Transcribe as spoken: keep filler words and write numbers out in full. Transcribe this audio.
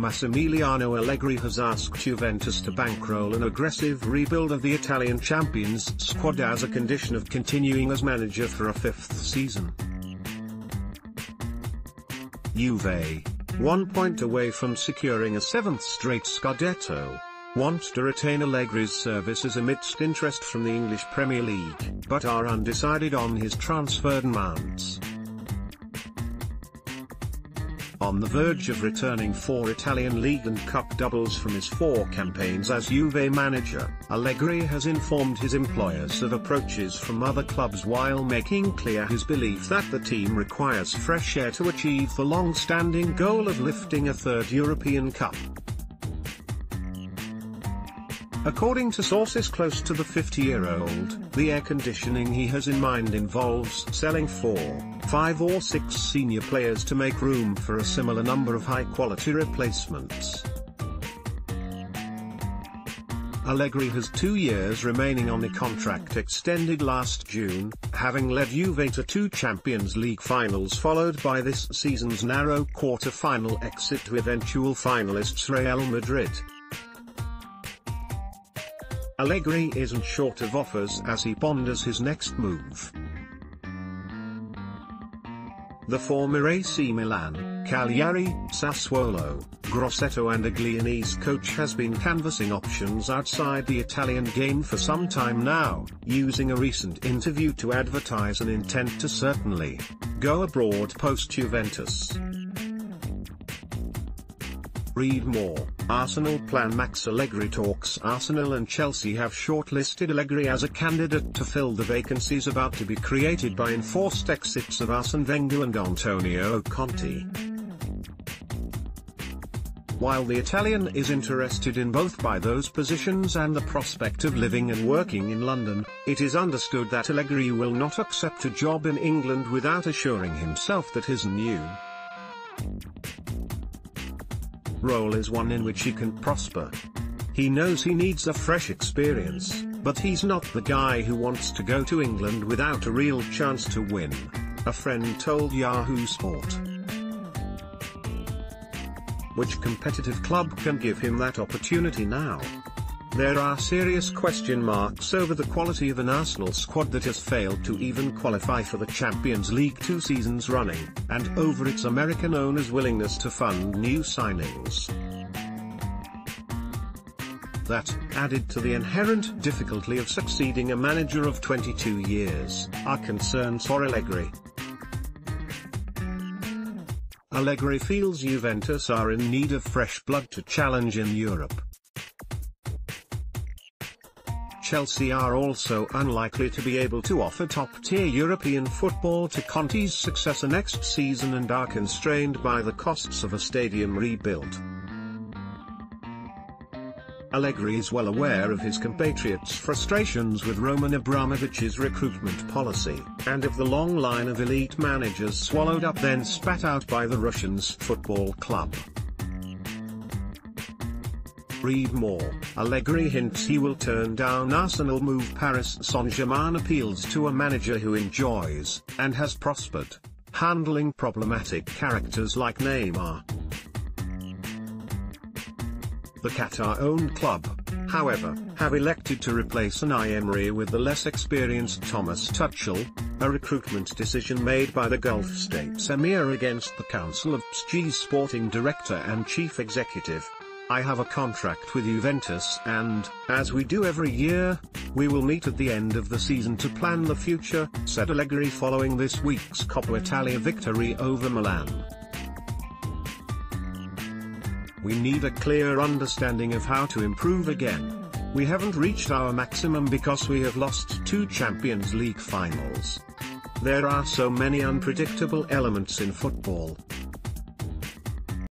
Massimiliano Allegri has asked Juventus to bankroll an aggressive rebuild of the Italian champions squad as a condition of continuing as manager for a fifth season. Juve, one point away from securing a seventh straight Scudetto, wants to retain Allegri's services amidst interest from the English Premier League, but are undecided on his transfer demands. On the verge of returning four Italian League and Cup doubles from his four campaigns as Juve manager, Allegri has informed his employers of approaches from other clubs while making clear his belief that the team requires fresh air to achieve the long-standing goal of lifting a third European Cup. According to sources close to the fifty-year-old, the air conditioning he has in mind involves selling four, five or six senior players to make room for a similar number of high-quality replacements. Allegri has two years remaining on a contract extended last June, having led Juve to two Champions League finals followed by this season's narrow quarter-final exit to eventual finalists Real Madrid. Allegri isn't short of offers as he ponders his next move. The former A C Milan, Cagliari, Sassuolo, Grosseto and Aglianese coach has been canvassing options outside the Italian game for some time now, using a recent interview to advertise an intent to certainly go abroad post-Juventus. Read more, Arsenal plan Max Allegri talks. Arsenal and Chelsea have shortlisted Allegri as a candidate to fill the vacancies about to be created by enforced exits of Arsene Wenger and Antonio Conte. While the Italian is interested in both by those positions and the prospect of living and working in London, it is understood that Allegri will not accept a job in England without assuring himself that his new role is one in which he can prosper. He knows he needs a fresh experience, but he's not the guy who wants to go to England without a real chance to win, a friend told Yahoo Sport. Which competitive club can give him that opportunity now? There are serious question marks over the quality of an Arsenal squad that has failed to even qualify for the Champions League two seasons running, and over its American owner's willingness to fund new signings. That, added to the inherent difficulty of succeeding a manager of twenty-two years, are concerns for Allegri. Allegri feels Juventus are in need of fresh blood to challenge in Europe. Chelsea are also unlikely to be able to offer top-tier European football to Conte's successor next season and are constrained by the costs of a stadium rebuild. Allegri is well aware of his compatriots' frustrations with Roman Abramovich's recruitment policy, and of the long line of elite managers swallowed up then spat out by the Russians' football club. Read more, Allegri hints he will turn down Arsenal move. Paris Saint-Germain appeals to a manager who enjoys, and has prospered, handling problematic characters like Neymar. The Qatar-owned club, however, have elected to replace Unai Emery with the less experienced Thomas Tuchel, a recruitment decision made by the Gulf States Emir against the Council of S G A's sporting director and chief executive. I have a contract with Juventus and, as we do every year, we will meet at the end of the season to plan the future, said Allegri following this week's Coppa Italia victory over Milan. We need a clear understanding of how to improve again. We haven't reached our maximum because we have lost two Champions League finals. There are so many unpredictable elements in football.